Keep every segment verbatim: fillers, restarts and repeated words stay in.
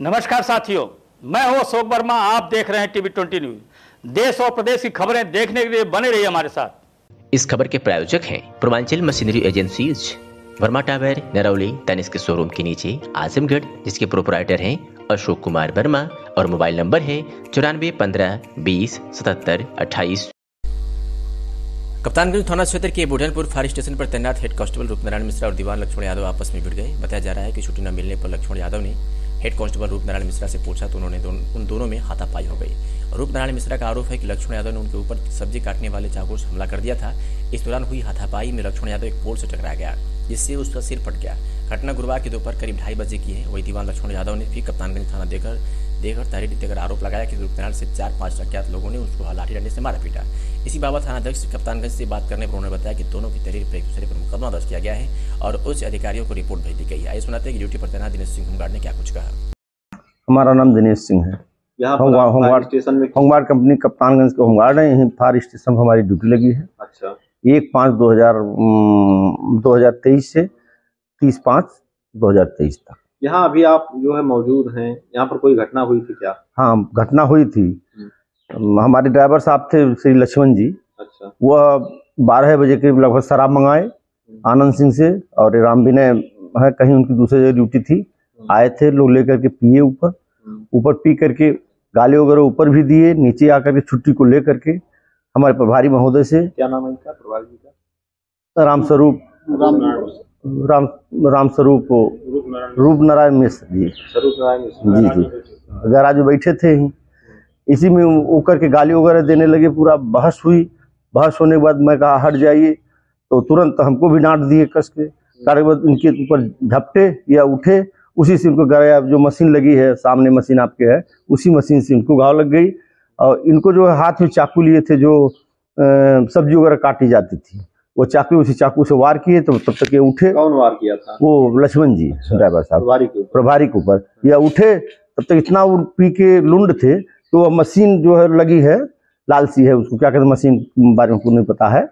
नमस्कार साथियों, मैं हूं अशोक वर्मा। आप देख रहे हैं टीवी ट्वेंटी न्यूज। देश और प्रदेश की खबरें देखने के लिए बने रहिए हमारे साथ। इस खबर के प्रायोजक हैं Purvanchal machinery agencies, Verma tower, Narauli, Tanishq के शोरूम के नीचे आजमगढ़, जिसके प्रोपराइटर हैं अशोक कुमार वर्मा और मोबाइल नंबर है चौरानवे पंद्रह बीस सतहत्तर अट्ठाईस। कप्तानगंज थाना क्षेत्र के बुढ़ेपुर फायर स्टेशन पर तैनात हेड कांस्टेबल रूप नारायण मिश्रा और दीवान लक्ष्मण यादव आपस में भिड़ गए। बताया जा रहा है कि छुट्टी न मिलने पर लक्ष्मण यादव ने हेड कांस्टेबल रूप नारायण मिश्रा से पूछा तो उन्होंने दोन, उन दोनों में हाथापाई हो गई। रूप नारायण मिश्रा का आरोप है कि लक्ष्मण यादव ने उनके ऊपर सब्जी काटने वाले चाकू से हमला कर दिया था। इस दौरान हुई हाथापाई में लक्ष्मण यादव एक पोल से टकरा गया, जिससे उसका सिर फट गया। घटना गुरुवार की दोपहर करीब ढाई बजे की है। वही दीवान लक्ष्मण यादव ने फिर कप्तानगंज थाना देकर देकर तहरीर देकर आरोप लगाया कि रूप नारायण से चार पांच अज्ञात लोगों ने उसको लाठी डंडे से मारा पीटा। इसी बाबत थानाध्यक्ष कप्तानगंज से बात करने पर उन्होंने बताया कि दोनों की तहरीर पर एक दूसरे पर मुकदमा दर्ज किया गया है और उच्च अधिकारियों को रिपोर्ट भेज दी गई है। आइए सुनाते हैं कि ड्यूटी पर तैनात दिनेश सिंह होमगार्ड ने क्या कुछ कहा। हमारा नाम दिनेश सिंह है, होमगार्ड कंपनी कप्तानगंज के होमगार्ड है। यही फायर स्टेशन पर हमारी ड्यूटी लगी है। अच्छा, एक पाँच दो हजार दो हजार तेईस से तीस पाँच दो हजार तेईस तक। यहाँ अभी आप जो है मौजूद हैं, यहाँ पर कोई घटना हुई थी क्या? हाँ, घटना हुई थी। हमारे ड्राइवर साहब थे श्री लक्ष्मण जी। अच्छा। वह बारह बजे के लगभग शराब मंगाए आनंद सिंह से, और रामविनय है कहीं उनकी दूसरी जगह ड्यूटी थी। आए थे लोग लेकर के, पिए ऊपर ऊपर पी करके गाली वगैरह ऊपर भी दिए। नीचे आकर के छुट्टी को लेकर के हमारे प्रभारी महोदय से, क्या नाम है इनका प्रभारी जी का, रामस्वरूप राम रामस्वरूप रूप नारायण मिश्रा जी जी जी गैराज में बैठे थे। इसी में वो करके गाली वगैरह देने लगे। पूरा बहस हुई। बहस होने के बाद मैं कहा हट जाइए, तो तुरंत हमको भी डांट दिए कस के। कारण बाद इनके ऊपर झपटे या उठे, उसी से इनको गया, जो मशीन लगी है सामने मशीन आपके है, उसी मशीन से इनको घाव लग गई। और इनको जो हाथ में चाकू लिए थे, जो सब्जी वगैरह काटी जाती थी, वो चाकू उसी चाकू से वार किए। तो तब तक ये उठे। कौन वार किया था? वो लक्ष्मण जी ड्राइवर साहब प्रभारी के ऊपर। या उठे तब तक इतना पी के लुंड थे। तो मशीन जो है लगी है लालसी है, उसको क्या कहते हैं, मशीन के बारे में नहीं पता है।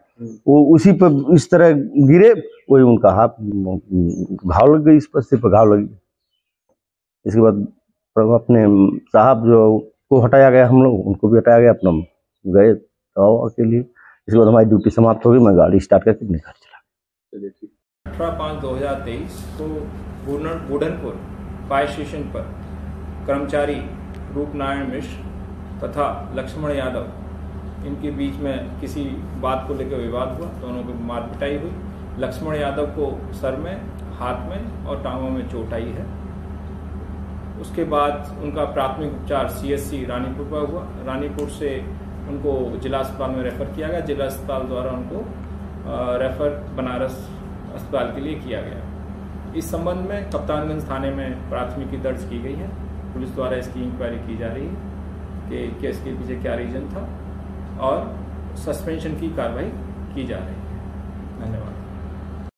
वो उसी पर इस तरह गिरे, वही उनका हाथ घाव लग गई, इस पर से घाव लगी। इसके बाद अपने साहब जो को हटाया गया, हम लोग उनको भी हटाया गया, अपना गए दवा के लिए। इसके बाद हमारी ड्यूटी समाप्त हो गई। मैं गाड़ी स्टार्ट करके अपने घर चला गया। अठारह पाँच दो हजार तेईस को बुढ़नपुर फायर स्टेशन पर कर्मचारी रूप नारायण मिश्र तथा लक्ष्मण यादव, इनके बीच में किसी बात को लेकर विवाद हुआ। दोनों को मार पिटाई हुई। लक्ष्मण यादव को सर में, हाथ में और टांगों में चोट आई है। उसके बाद उनका प्राथमिक उपचार सी एच सी रानीपुर पर हुआ। रानीपुर से उनको जिला अस्पताल में रेफर किया गया। जिला अस्पताल द्वारा उनको रेफर बनारस अस्पताल के लिए किया गया। इस संबंध में कप्तानगंज थाने में प्राथमिकी दर्ज की गई है। पुलिस द्वारा इसकी इंक्वायरी की जा रही है कि केस के पीछे क्या रीजन था, और सस्पेंशन की कार्रवाई की जा रही है। धन्यवाद।